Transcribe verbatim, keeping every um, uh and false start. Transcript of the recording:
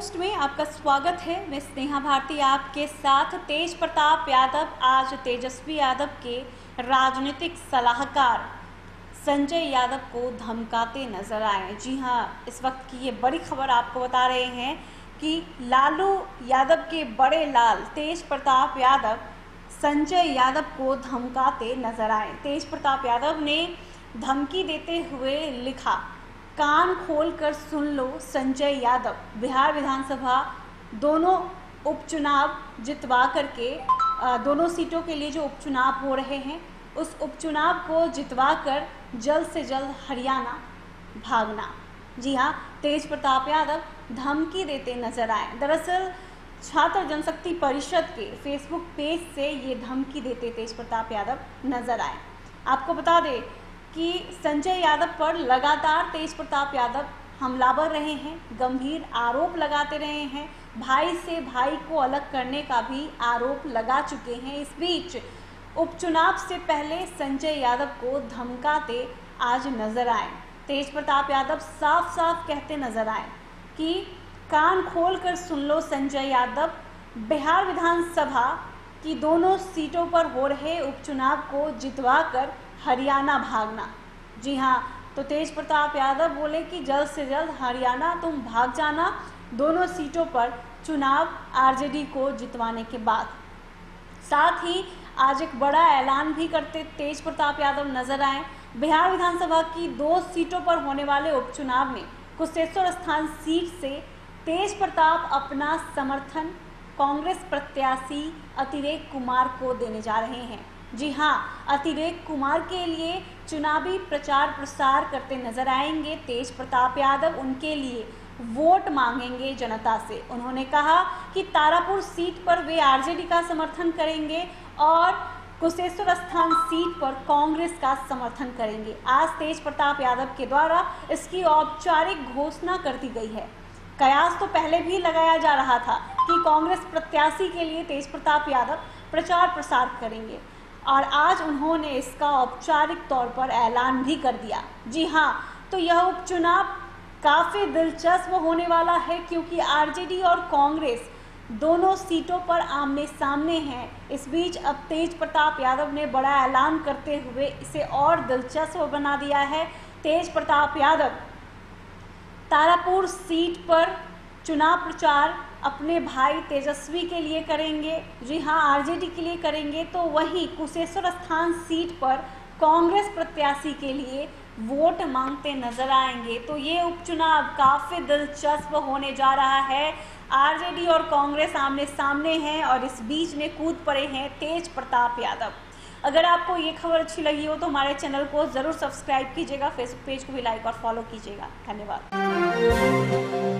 Post में आपका स्वागत है। मैं स्नेहा भारती आपके साथ। तेज प्रताप यादव आज तेजस्वी यादव के राजनीतिक सलाहकार संजय यादव को धमकाते नजर आए। जी हाँ, इस वक्त की ये बड़ी खबर आपको बता रहे हैं कि लालू यादव के बड़े लाल तेज प्रताप यादव संजय यादव को धमकाते नजर आए। तेज प्रताप यादव ने धमकी देते हुए लिखा, कान खोल कर सुन लो संजय यादव, बिहार विधानसभा दोनों उपचुनाव जितवा करके दोनों सीटों के लिए जो उपचुनाव हो रहे हैं उस उपचुनाव को जितवा कर जल्द से जल्द हरियाणा भागना। जी हाँ, तेज प्रताप यादव धमकी देते नजर आए। दरअसल छात्र जनशक्ति परिषद के फेसबुक पेज से ये धमकी देते तेज प्रताप यादव नजर आए। आपको बता दें कि संजय यादव पर लगातार तेज प्रताप यादव हमलावर रहे हैं, गंभीर आरोप लगाते रहे हैं, भाई से भाई को अलग करने का भी आरोप लगा चुके हैं। इस बीच उपचुनाव से पहले संजय यादव को धमकाते आज नजर आए। तेज प्रताप यादव साफ साफ कहते नजर आए कि कान खोल कर सुन लो संजय यादव, बिहार विधानसभा की दोनों सीटों पर हो रहे उपचुनाव को जितवा कर हरियाणा भागना। जी हाँ, तो तेज प्रताप यादव बोले कि जल्द से जल्द हरियाणा तुम भाग जाना, दोनों सीटों पर चुनाव आरजेडी को जितवाने के बाद। साथ ही आज एक बड़ा ऐलान भी करते तेज प्रताप यादव नजर आए। बिहार विधानसभा की दो सीटों पर होने वाले उपचुनाव में कुशेश्वर स्थान सीट से तेज प्रताप अपना समर्थन कांग्रेस प्रत्याशी अतिरेक कुमार को देने जा रहे हैं। जी हाँ, अतिरेक कुमार के लिए चुनावी प्रचार प्रसार करते नजर आएंगे तेज प्रताप यादव। उनके लिए वोट मांगेंगे जनता से। उन्होंने कहा कि तारापुर सीट पर वे आरजेडी का समर्थन करेंगे और कुशेश्वर स्थान सीट पर कांग्रेस का समर्थन करेंगे। आज तेज प्रताप यादव के द्वारा इसकी औपचारिक घोषणा कर दी गई है। कयास तो पहले भी लगाया जा रहा था कि कांग्रेस प्रत्याशी के लिए तेज प्रताप यादव प्रचार प्रसार करेंगे और आज उन्होंने इसका औपचारिक तौर पर ऐलान भी कर दिया। जी हाँ, तो यह उपचुनाव काफ़ी दिलचस्प होने वाला है क्योंकि आरजेडी और कांग्रेस दोनों सीटों पर आमने सामने हैं। इस बीच अब तेज प्रताप यादव ने बड़ा ऐलान करते हुए इसे और दिलचस्प बना दिया है। तेज प्रताप यादव तारापुर सीट पर चुनाव प्रचार अपने भाई तेजस्वी के लिए करेंगे, जी हाँ आरजेडी के लिए करेंगे, तो वहीं कुशेश्वर स्थान सीट पर कांग्रेस प्रत्याशी के लिए वोट मांगते नजर आएंगे। तो ये उपचुनाव काफ़ी दिलचस्प होने जा रहा है। आरजेडी और कांग्रेस आमने सामने हैं और इस बीच में कूद पड़े हैं तेज प्रताप यादव। अगर आपको ये खबर अच्छी लगी हो तो हमारे चैनल को ज़रूर सब्सक्राइब कीजिएगा, फेसबुक पेज को भी लाइक और फॉलो कीजिएगा। धन्यवाद।